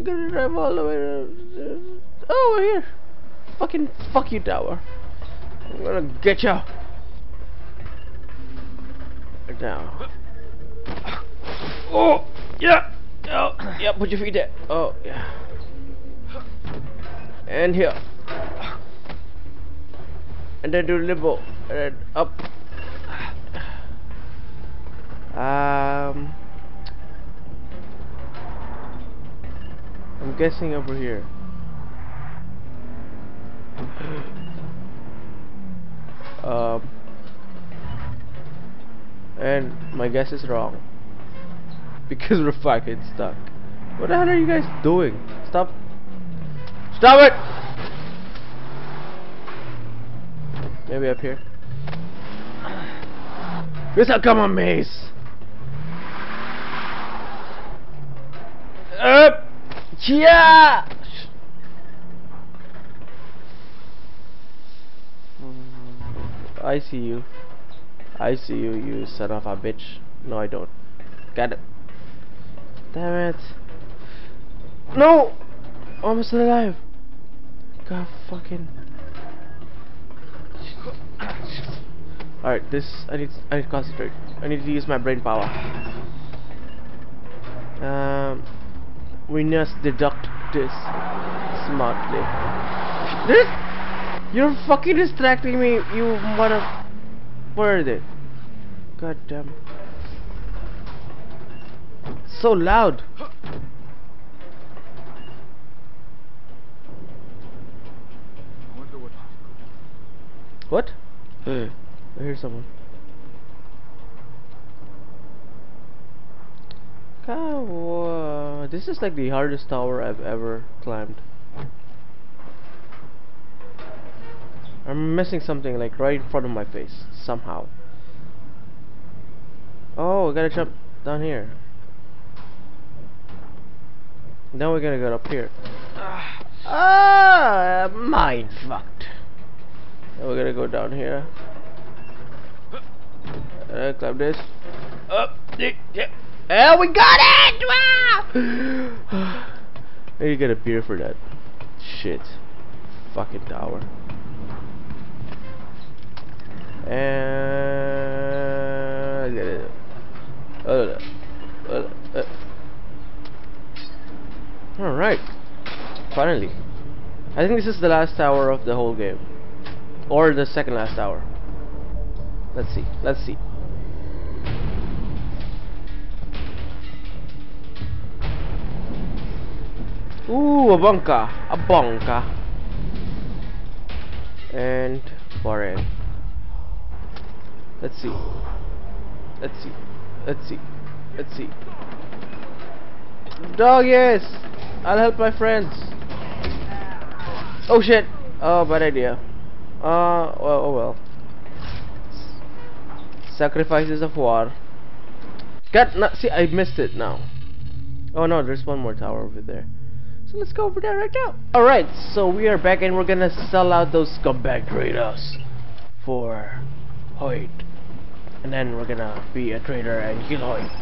I gotta drive all the way to... Oh, we're here. Fucking fuck you, tower. I'm gonna get you. Now. Oh, yeah. Oh, yeah, put your feet there. Oh, yeah. And here. And then do limbo. And then up. I'm guessing over here. And my guess is wrong because we're fucking stuck. What the hell are you guys doing? Stop! Stop it! Maybe up here. This will come a maze. Up! Yeah! I see you. I see you, you son of a bitch. No, I don't. Got it. Damn it. No! I'm still alive. God fucking. Alright, this. I need to concentrate. I need to use my brain power. We must deduct this smartly. This? You're fucking distracting me, you motherfucker. Where are they? God damn. It's so loud. I wonder what happened. What? I hear someone. This is like the hardest tower I've ever climbed. I'm missing something like right in front of my face somehow. Oh, I gotta jump down here. Now we're gonna go up here. Ah, mind fucked. Now we're gonna go down here. Climb this. Up. Yeah, we got it! Wow! You get a beer for that. Shit. Fucking tower. And alright, finally. I think this is the last tower of the whole game, or the second last tower. Let's see. Let's see. Ooh, a bunker, a bonka, and foreign. Let's see. Let's see. Let's see. Let's see. Dog, yes! I'll help my friends. Oh shit! Oh, bad idea. Well, oh well. Sacrifices of war. God, no, see, I missed it now. Oh no, there's one more tower over there. So let's go over there right now. Alright, so we are back and we're gonna sell out those scumbag traders for Hoyt. And then we're gonna be a traitor and kill Hoyt.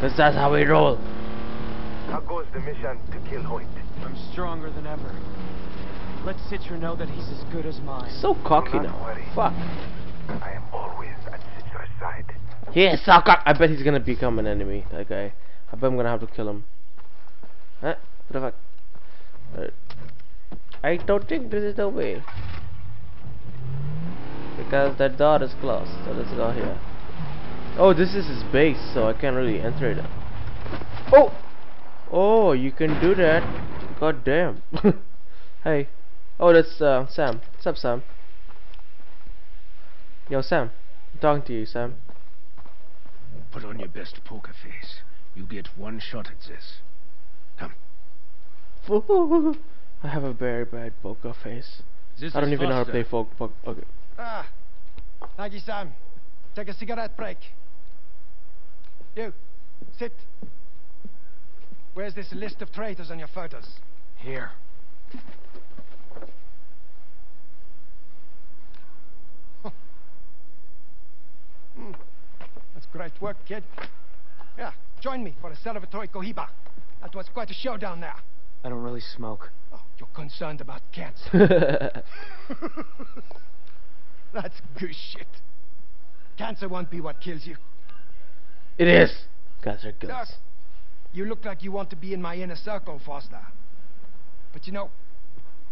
Cause that's how we roll. How goes the mission to kill Hoyt? I'm stronger than ever. Let Citra know that he's as good as mine. So cocky now. Worry. Fuck. I am always at Citra's side. Yes, yeah, so I bet he's gonna become an enemy, that guy. I bet I'm gonna have to kill him. Huh? What the fuck? I don't think this is the way. Because that door is closed, so let's go here. Oh, this is his base, so I can't really enter it. Oh! Oh, you can do that. God damn. Hey. Oh, that's Sam. What's up, Sam? Yo, Sam. I'm talking to you, Sam. Put on your best poker face. You get one shot at this. Come. I have a very bad poker face. I don't even know how to play poker. Okay. Ah, thank you, Sam. Take a cigarette break. You, sit. Where's this list of traitors on your photos? Here. That's great work, kid. Yeah, join me for a celebratory cohiba. That was quite a show down there. I don't really smoke. Oh, you're concerned about cancer. That's goose shit. Cancer won't be what kills you. It is. Guys are good. You look like you want to be in my inner circle, Foster. But you know,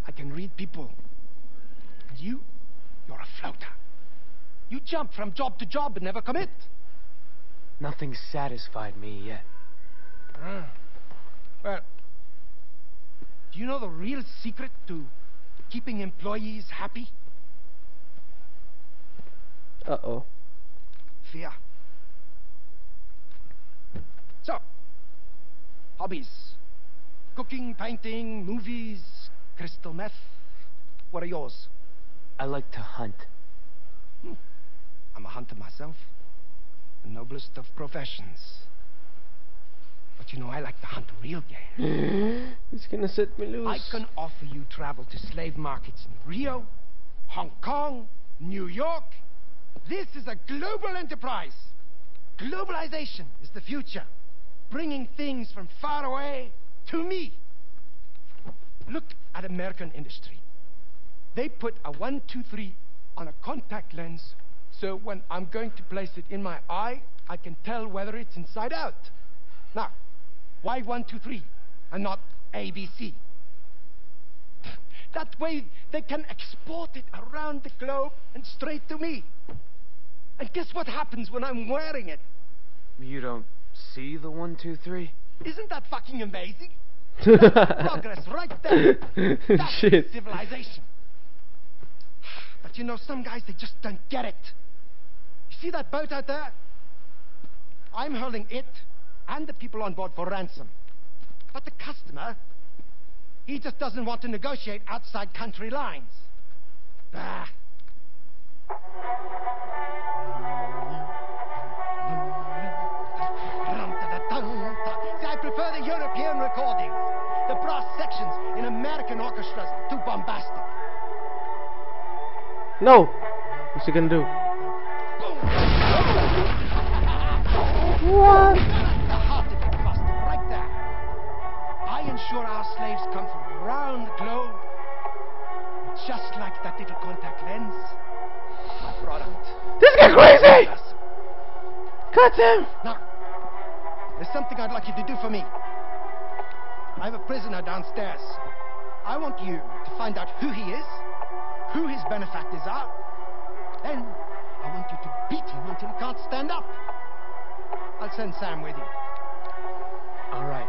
I can read people. And you're a floater. You jump from job to job and never commit. Nothing satisfied me yet. Well, do you know the real secret to keeping employees happy? Uh-oh. Fear. So, hobbies. Cooking, painting, movies, crystal meth. What are yours? I like to hunt. I'm a hunter myself. The noblest of professions. But you know, I like to hunt real game. It's gonna set me loose. I can offer you travel to slave markets in Rio, Hong Kong, New York. This is a global enterprise. Globalization is the future. Bringing things from far away to me. Look at American industry. They put a 1, 2, 3 on a contact lens, so when I'm going to place it in my eye, I can tell whether it's inside out. Now, why 1, 2, 3, and not ABC? That way, they can export it around the globe and straight to me. And guess what happens when I'm wearing it? You don't see the 1, 2, 3? Isn't that fucking amazing? That's progress right there. That's shit. Civilization. But you know, some guys, they just don't get it. You see that boat out there? I'm hurling it and the people on board for ransom. But the customer, he just doesn't want to negotiate outside country lines. Bah. See, I prefer the European recordings. The brass sections in American orchestras are too bombastic. No! What's he gonna do? What? Sure, our slaves come from around the globe. Just like that little contact lens, my product. This is crazy! Cut him! Now, there's something I'd like you to do for me. I have a prisoner downstairs. I want you to find out who he is, who his benefactors are. Then, I want you to beat him until he can't stand up. I'll send Sam with you. All right.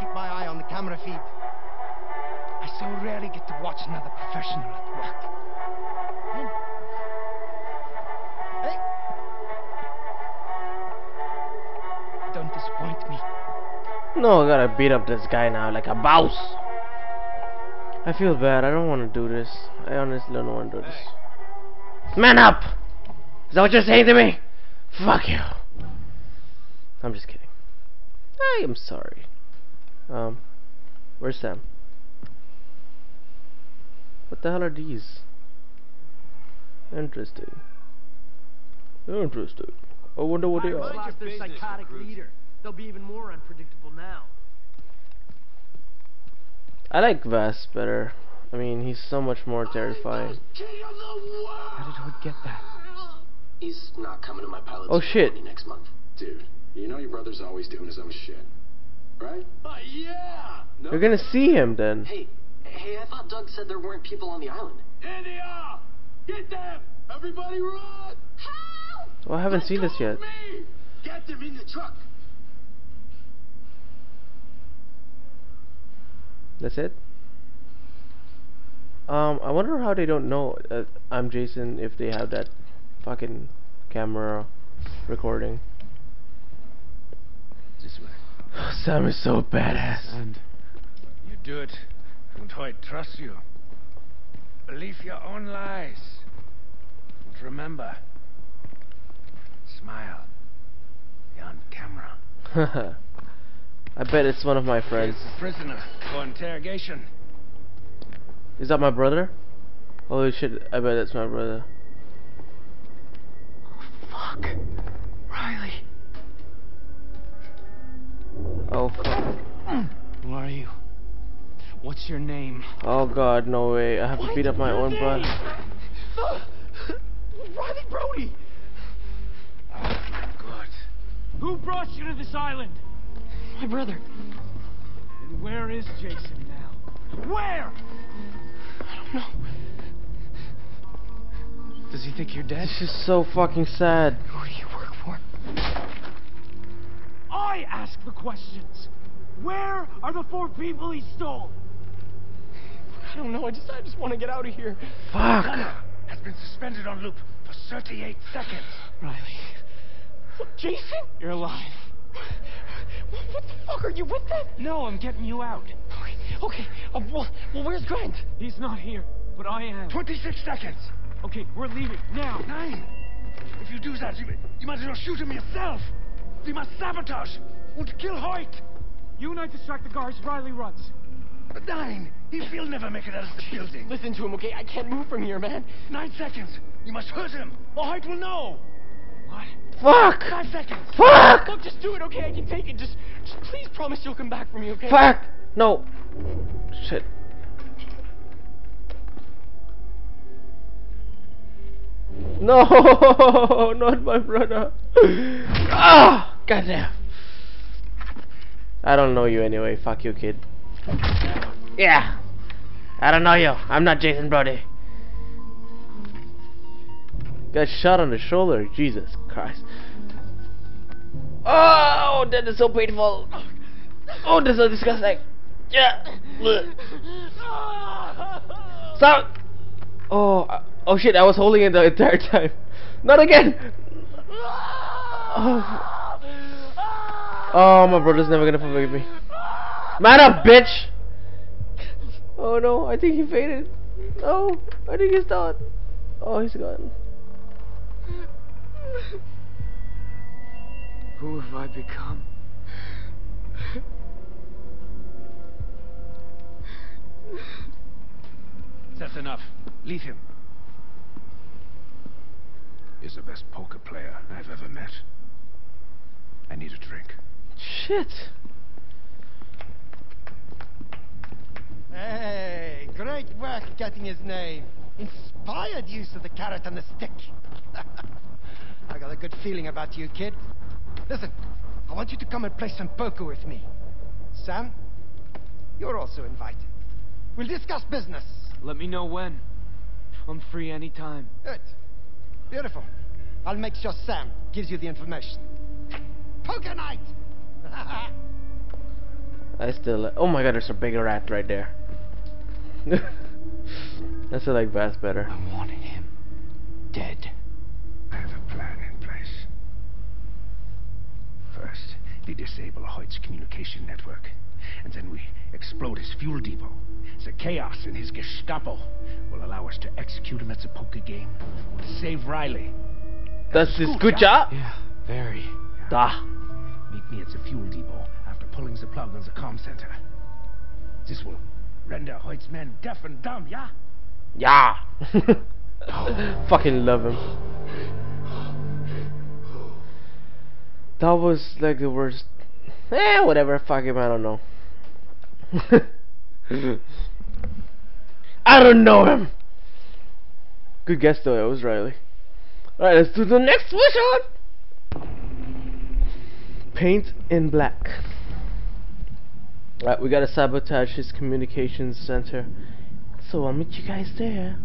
Keep my eye on the camera feed. I so rarely get to watch another professional at work. Hey! Don't disappoint me. No, I gotta beat up this guy now like a boss. I feel bad. I don't want to do this. I honestly don't want to do this. Hey. Man up! Is that what you're saying to me? Fuck you. I'm just kidding. I am sorry. Where's Sam? What the hell are these? Interesting. Interesting. I wonder what they are. Lost their psychotic leader. They'll be even more unpredictable now. I like Vass better. I mean, he's so much more terrifying. How did Hoyt get that? He's not coming to my pilot's party next month. Dude, you know your brother's always doing his own shit. Right? Yeah. No. You're gonna see him then. Hey, I thought Doug said there weren't people on the island. Here they are! Get them! Everybody run! Help! Well, I haven't seen this yet. Get them in the truck. That's it? I wonder how they don't know I'm Jason if they have that fucking camera recording. This way. Sam is so badass. And you do it, and Hoyt trusts you. Believe your own lies. And remember, smile. You're on camera. I bet it's one of my friends. He's a prisoner for interrogation. Is that my brother? Holy shit! I bet that's my brother. Oh fuck, Riley. Oh, fuck. Who are you? What's your name? Oh god, no way. I have to beat up my own brother. Riley Brody! God. Who brought you to this island? My brother. And where is Jason now? Where? I don't know. Does he think you're dead? This is so fucking sad. Who do you work for? I ask the questions. Where are the four people he stole? I don't know. I just want to get out of here. Fuck. Has been suspended on loop for 38 seconds. Riley. What, Jason? You're alive. What the fuck? Are you with them? No, I'm getting you out. Okay. Well, where's Grant? He's not here, but I am. 26 seconds. Okay, we're leaving now. 9. If you do that, you might as well shoot him yourself. They must sabotage. Won't kill Hoyt. You and I distract the guards, Riley runs. But 9! He'll never make it out of the building. Listen to him, okay? I can't move from here, man. 9 seconds! You must hurt him, or Hoyt will know! What? Fuck! 5 seconds! Fuck! Look, just do it, okay? I can take it. Just please promise you'll come back for me, okay? Fuck! No! Shit. No! Not my brother! Ah! Goddamn! I don't know you anyway, fuck you, kid. Yeah! I don't know you. I'm not Jason Brody. Got shot on the shoulder, Jesus Christ. Oh, that is so painful. Oh, this is so disgusting. Yeah! Stop! Oh shit, I was holding it the entire time. Not again! Oh. Oh, my brother's never gonna forgive me. Man up, bitch! Oh no, I think he faded. No, I think he's done. Oh, he's gone. Who have I become? That's enough. Leave him. He's the best poker player I've ever met. I need a drink. Shit. Hey, great work getting his name. Inspired use of the carrot and the stick. I got a good feeling about you, kid. Listen, I want you to come and play some poker with me. Sam, you're also invited. We'll discuss business. Let me know when. I'm free anytime. Good. Beautiful. I'll make sure Sam gives you the information. Poker night. I still like, oh my god, there's a big rat right there. I still like Vass better. I wanted him dead. I have a plan in place. First, they disable Hoyt's communication network, and then we explode his fuel depot. The chaos in his Gestapo will allow us to execute him at the poker game. We'll save Riley. That's his good job. Yeah, very. Ah. Meet me at the fuel depot after pulling the plug on the comm center. This will render Hoyt's men deaf and dumb, yeah? Yeah! Fucking love him. That was like the worst. Whatever, fuck him, I don't know. I don't know him! Good guess though, it was Riley. Alright, let's do the next mission! Paint in Black. Right, we gotta sabotage his communications center. So I'll meet you guys there.